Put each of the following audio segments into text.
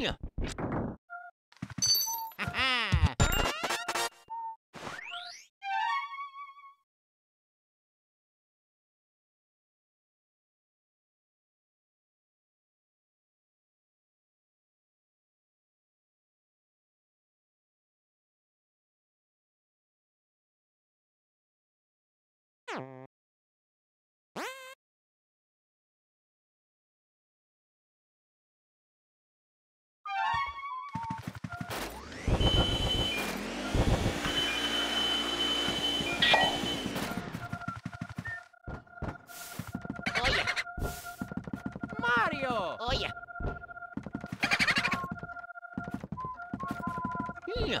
Fun! Oh yeah. Yeah.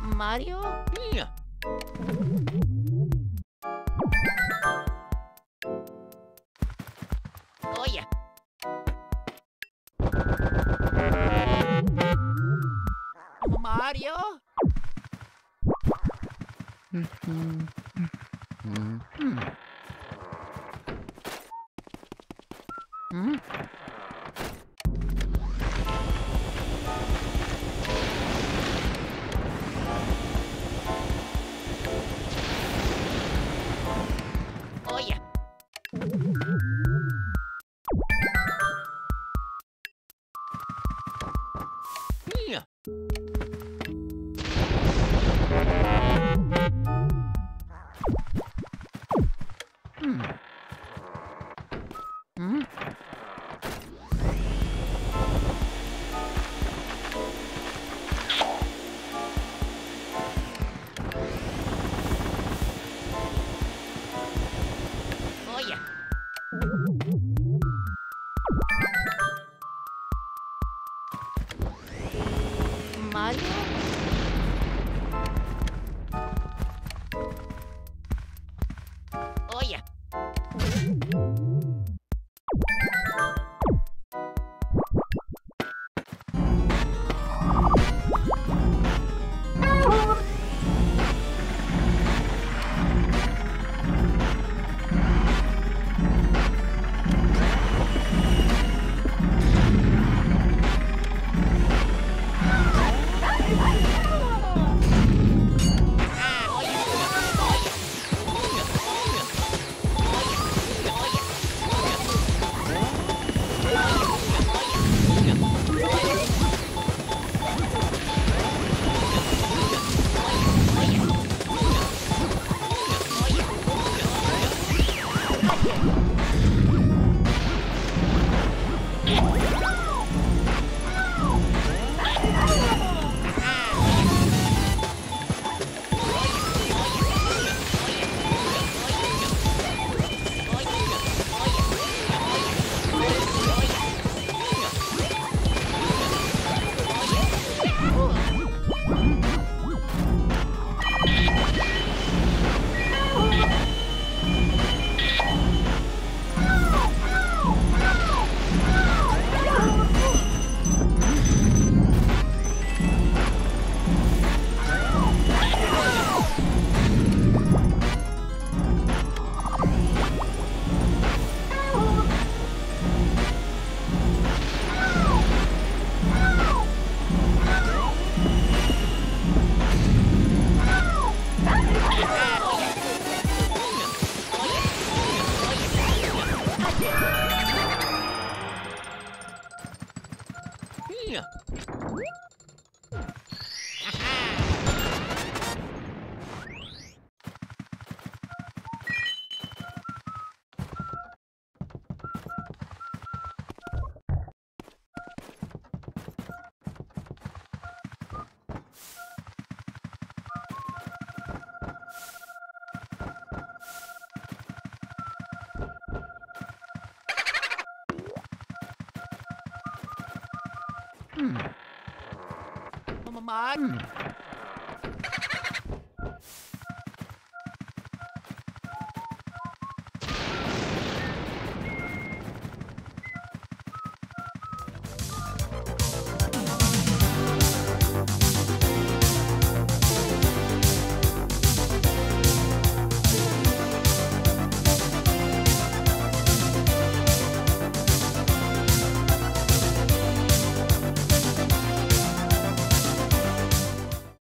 Mario? Yeah. Oh yeah. Mario?